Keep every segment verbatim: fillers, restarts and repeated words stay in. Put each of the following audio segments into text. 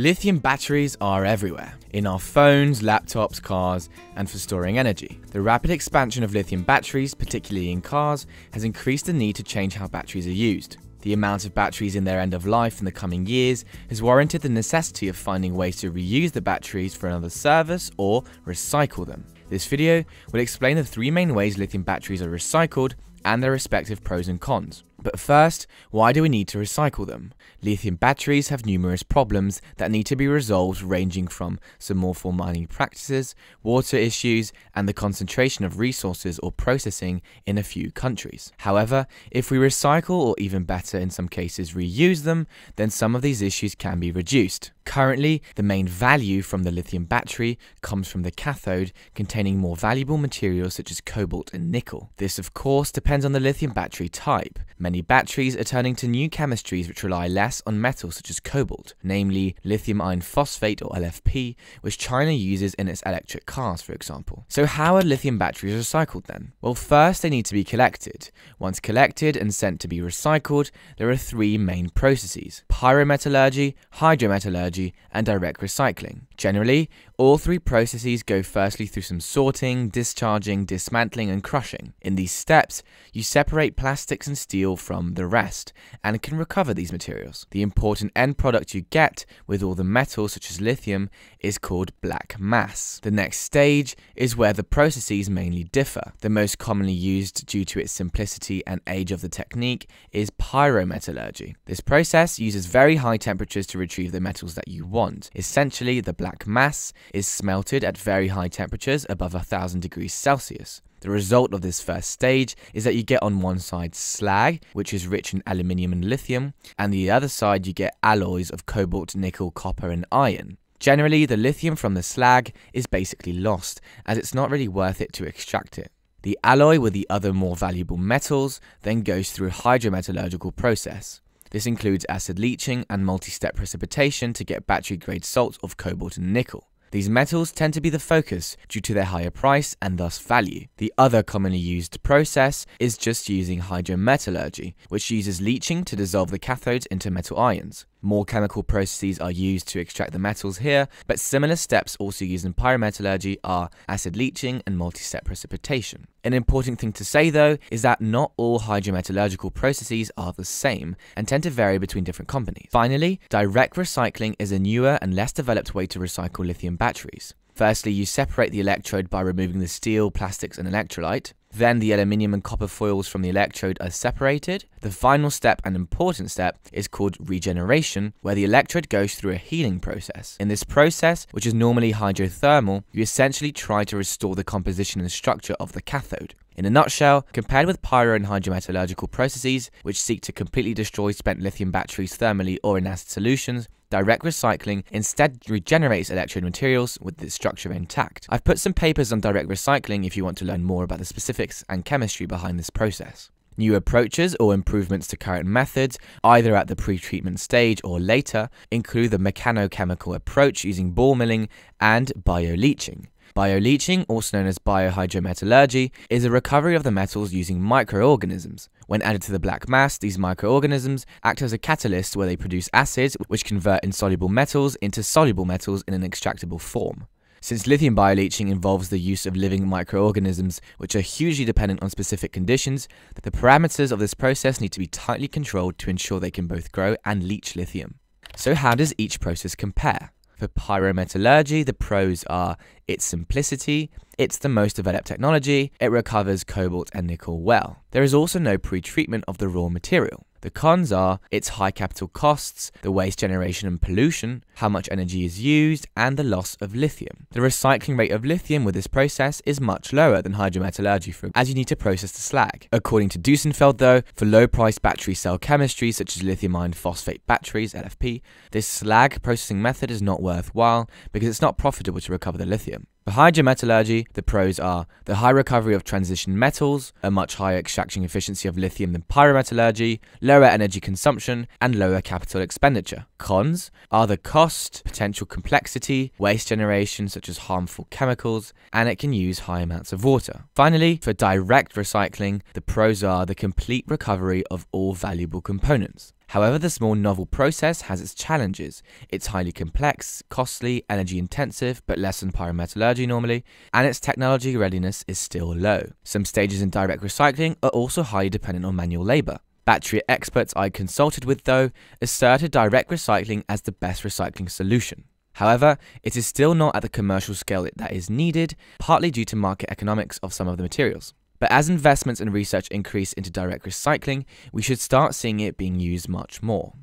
Lithium batteries are everywhere, in our phones, laptops, cars, and for storing energy. The rapid expansion of lithium batteries, particularly in cars, has increased the need to change how batteries are used. The amount of batteries in their end of life in the coming years has warranted the necessity of finding ways to reuse the batteries for another service or recycle them. This video will explain the three main ways lithium batteries are recycled and their respective pros and cons. But first, why do we need to recycle them? Lithium batteries have numerous problems that need to be resolved, ranging from submorphal mining practices, water issues, and the concentration of resources or processing in a few countries. However, if we recycle, or even better in some cases reuse them, then some of these issues can be reduced. Currently, the main value from the lithium battery comes from the cathode, containing more valuable materials such as cobalt and nickel. This, of course, depends on the lithium battery type. Many batteries are turning to new chemistries which rely less on metals such as cobalt, namely lithium iron phosphate or L F P, which China uses in its electric cars, for example. So how are lithium batteries recycled then? Well, first they need to be collected. Once collected and sent to be recycled, there are three main processes: pyrometallurgy, hydrometallurgy, and direct recycling. Generally, all three processes go firstly through some sorting, discharging, dismantling, and crushing. In these steps, you separate plastics and steel from the rest, and can recover these materials. The important end product you get with all the metals such as lithium is called black mass. The next stage is where the processes mainly differ. The most commonly used, due to its simplicity and age of the technique, is pyrometallurgy. This process uses very high temperatures to retrieve the metals that you want. Essentially, the black mass is smelted at very high temperatures above one thousand degrees Celsius. The result of this first stage is that you get on one side slag, which is rich in aluminium and lithium, and the other side you get alloys of cobalt, nickel, copper, and iron. Generally, the lithium from the slag is basically lost, as it's not really worth it to extract it. The alloy with the other more valuable metals then goes through a hydrometallurgical process. This includes acid leaching and multi-step precipitation to get battery-grade salts of cobalt and nickel. These metals tend to be the focus due to their higher price and thus value. The other commonly used process is just using hydrometallurgy, which uses leaching to dissolve the cathodes into metal ions. More chemical processes are used to extract the metals here, but similar steps also used in pyrometallurgy are acid leaching and multi-step precipitation. An important thing to say though is that not all hydrometallurgical processes are the same and tend to vary between different companies. Finally, direct recycling is a newer and less developed way to recycle lithium batteries. Firstly, you separate the electrode by removing the steel, plastics, and electrolyte. Then the aluminium and copper foils from the electrode are separated. The final step and important step is called regeneration, where the electrode goes through a healing process. In this process, which is normally hydrothermal, you essentially try to restore the composition and structure of the cathode. In a nutshell, compared with pyro and hydrometallurgical processes, which seek to completely destroy spent lithium batteries thermally or in acid solutions, direct recycling instead regenerates electrode materials with the structure intact. I've put some papers on direct recycling if you want to learn more about the specifics and chemistry behind this process. New approaches or improvements to current methods, either at the pre-treatment stage or later, include the mechanochemical approach using ball milling and bioleaching. Bioleaching, also known as biohydrometallurgy, is a recovery of the metals using microorganisms. When added to the black mass, these microorganisms act as a catalyst where they produce acids which convert insoluble metals into soluble metals in an extractable form. Since lithium bioleaching involves the use of living microorganisms which are hugely dependent on specific conditions, the parameters of this process need to be tightly controlled to ensure they can both grow and leach lithium. So how does each process compare? For pyrometallurgy, the pros are its simplicity, it's the most developed technology, it recovers cobalt and nickel well. There is also no pre-treatment of the raw material. The cons are its high capital costs, the waste generation and pollution, how much energy is used, and the loss of lithium. The recycling rate of lithium with this process is much lower than hydrometallurgy, for, as you need to process the slag. According to Duesenfeld though, for low-priced battery cell chemistry such as lithium iron phosphate batteries, L F P, this slag processing method is not worthwhile because it's not profitable to recover the lithium. For hydrometallurgy, the pros are the high recovery of transition metals, a much higher extraction efficiency of lithium than pyrometallurgy, lower energy consumption, and lower capital expenditure. Cons are the cost, potential complexity, waste generation such as harmful chemicals, and it can use high amounts of water. Finally, for direct recycling, the pros are the complete recovery of all valuable components. However, this more novel process has its challenges. It's highly complex, costly, energy intensive, but less than pyrometallurgy normally, and its technology readiness is still low. Some stages in direct recycling are also highly dependent on manual labour. Battery experts I consulted with, though, asserted direct recycling as the best recycling solution. However, it is still not at the commercial scale that is needed, partly due to market economics of some of the materials. But as investments and research increase into direct recycling, we should start seeing it being used much more.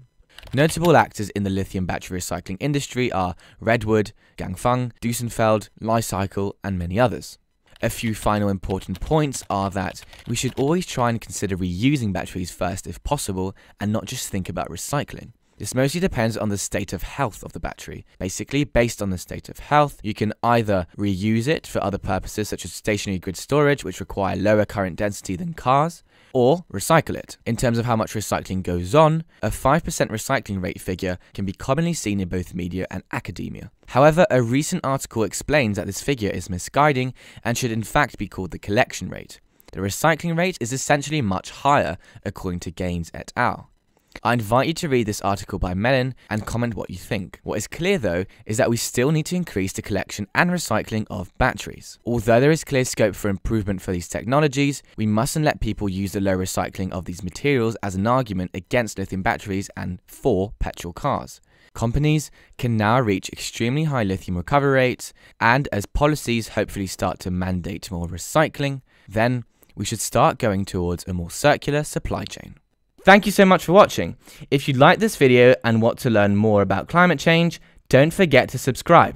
Notable actors in the lithium battery recycling industry are Redwood, Gangfeng, Duesenfeld, Licycle, and many others. A few final important points are that we should always try and consider reusing batteries first if possible, and not just think about recycling. This mostly depends on the state of health of the battery. Basically, based on the state of health, you can either reuse it for other purposes such as stationary grid storage, which require lower current density than cars, or recycle it. In terms of how much recycling goes on, a five percent recycling rate figure can be commonly seen in both media and academia. However, a recent article explains that this figure is misleading and should in fact be called the collection rate. The recycling rate is essentially much higher, according to Gaines et al. I invite you to read this article by Menon and comment what you think. What is clear, though, is that we still need to increase the collection and recycling of batteries. Although there is clear scope for improvement for these technologies, we mustn't let people use the low recycling of these materials as an argument against lithium batteries and for petrol cars. Companies can now reach extremely high lithium recovery rates, and as policies hopefully start to mandate more recycling, then we should start going towards a more circular supply chain. Thank you so much for watching. If you liked this video and want to learn more about climate change, don't forget to subscribe.